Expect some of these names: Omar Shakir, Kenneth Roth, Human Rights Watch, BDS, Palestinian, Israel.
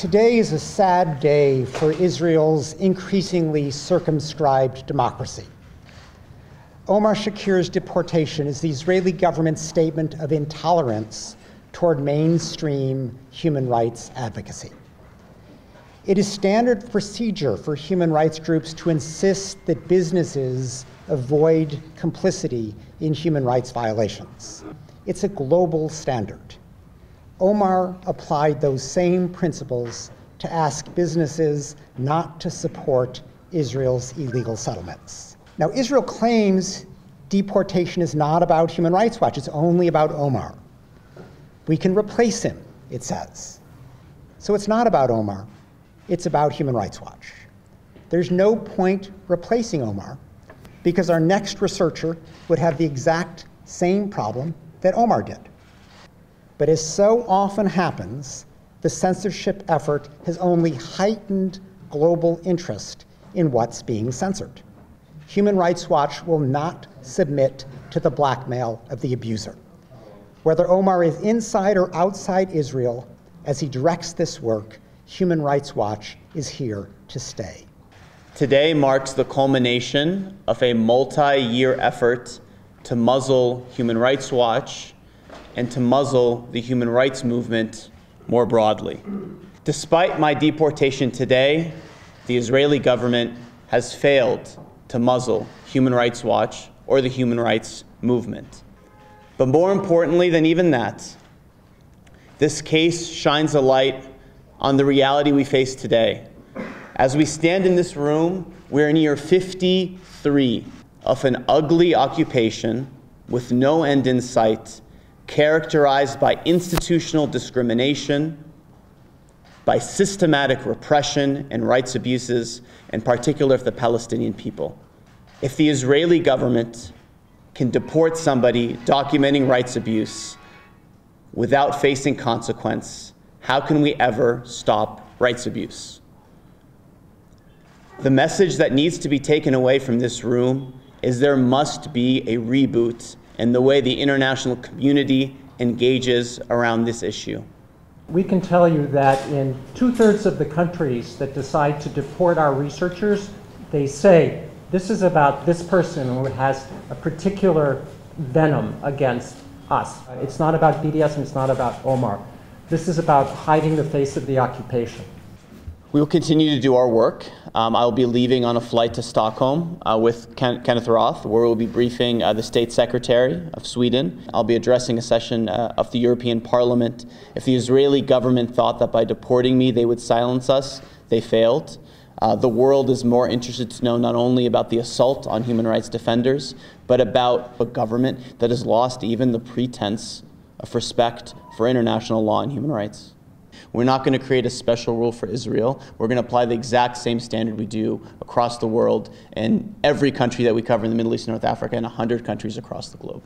Today is a sad day for Israel's increasingly circumscribed democracy. Omar Shakir's deportation is the Israeli government's statement of intolerance toward mainstream human rights advocacy. It is standard procedure for human rights groups to insist that businesses avoid complicity in human rights violations. It's a global standard. Omar applied those same principles to ask businesses not to support Israel's illegal settlements. Now, Israel claims deportation is not about Human Rights Watch, it's only about Omar. We can replace him, it says. So it's not about Omar, it's about Human Rights Watch. There's no point replacing Omar because our next researcher would have the exact same problem that Omar did. But as so often happens, the censorship effort has only heightened global interest in what's being censored. Human Rights Watch will not submit to the blackmail of the abuser. Whether Omar is inside or outside Israel, as he directs this work, Human Rights Watch is here to stay. Today marks the culmination of a multi-year effort to muzzle Human Rights Watch and to muzzle the human rights movement more broadly. Despite my deportation today, the Israeli government has failed to muzzle Human Rights Watch or the human rights movement. But more importantly than even that, this case shines a light on the reality we face today. As we stand in this room, we're in year 53 of an ugly occupation with no end in sight, characterized by institutional discrimination, by systematic repression and rights abuses, in particular of the Palestinian people. If the Israeli government can deport somebody documenting rights abuse without facing consequence, how can we ever stop rights abuse? The message that needs to be taken away from this room is there must be a reboot and the way the international community engages around this issue. We can tell you that in two-thirds of the countries that decide to deport our researchers, they say, this is about this person who has a particular venom against us. It's not about BDS and it's not about Omar. This is about hiding the face of the occupation. We will continue to do our work. I'll be leaving on a flight to Stockholm with Kenneth Roth, where we'll be briefing the State Secretary of Sweden. I'll be addressing a session of the European Parliament. If the Israeli government thought that by deporting me they would silence us, they failed. The world is more interested to know not only about the assault on human rights defenders, but about a government that has lost even the pretense of respect for international law and human rights. We're not going to create a special rule for Israel. We're going to apply the exact same standard we do across the world in every country that we cover in the Middle East and North Africa and 100 countries across the globe.